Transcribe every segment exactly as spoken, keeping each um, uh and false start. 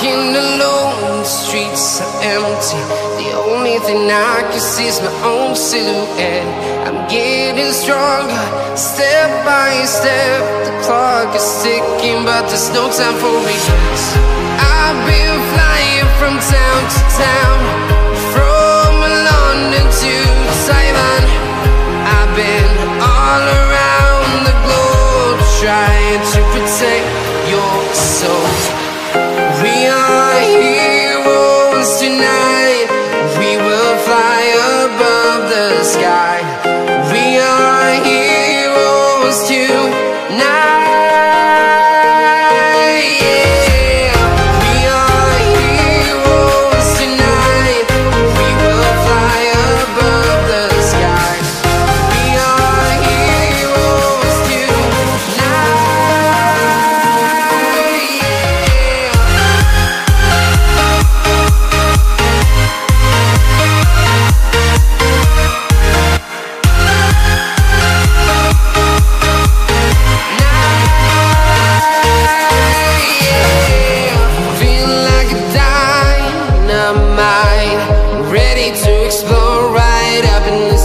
Walking alone, the streets are empty. The only thing I can see is my own silhouette. I'm getting stronger, step by step. The clock is ticking, but there's no time for me. I've been flying from town to town, from London to Taiwan. I've been all around the globe, trying to protect your soul. We are heroes tonight. We will fly above the sky. We are heroes tonight.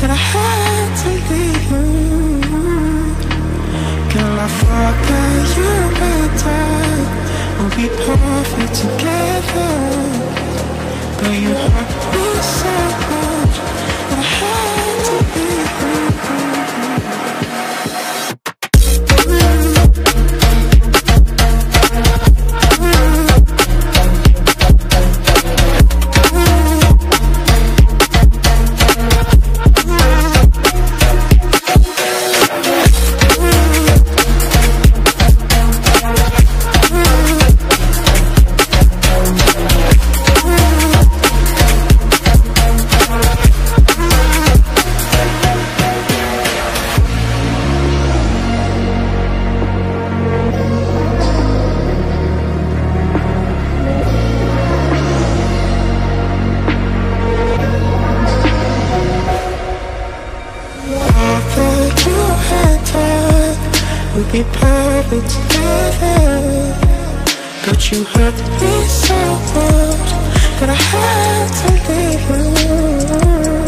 That I had to leave you.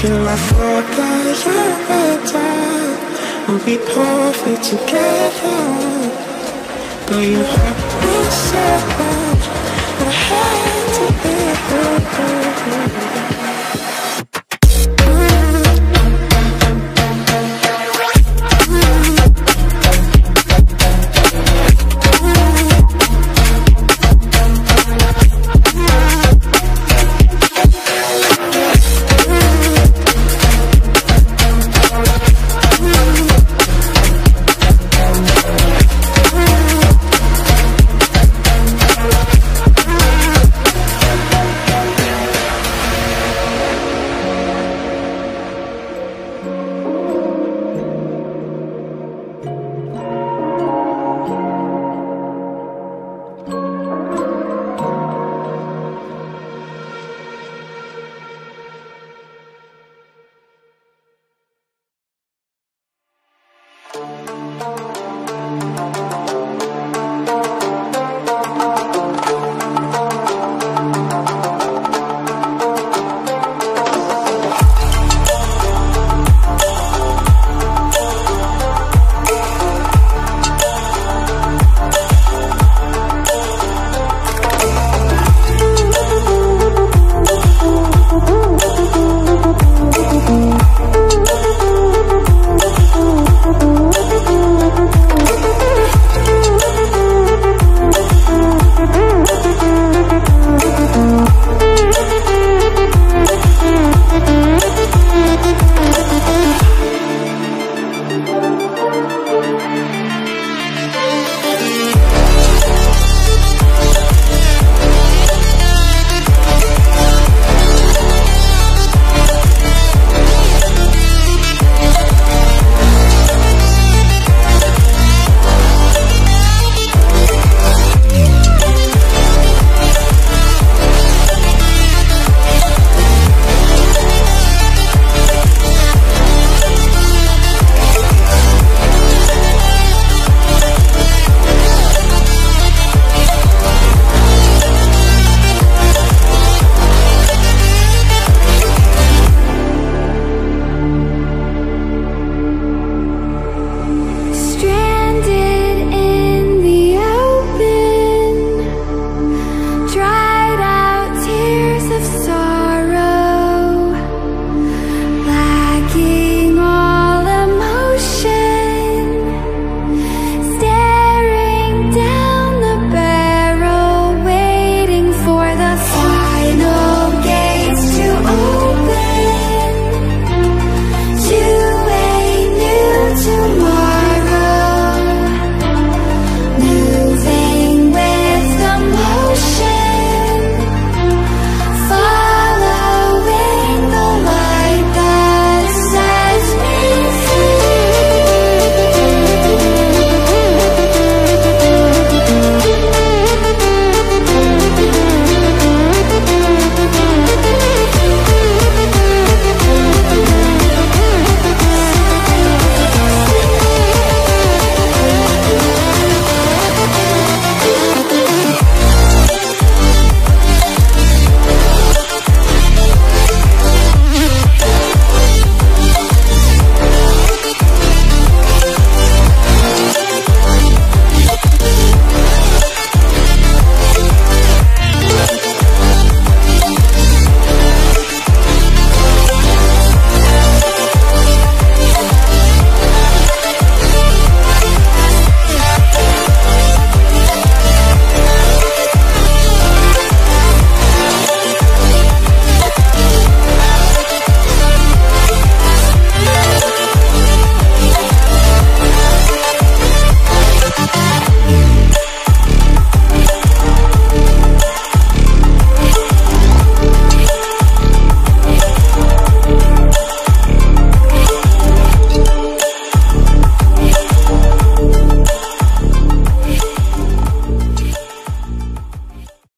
Feel like four days at a time, we'll be perfect together. But you hurt me so much, I had to be broken. We'll be right back.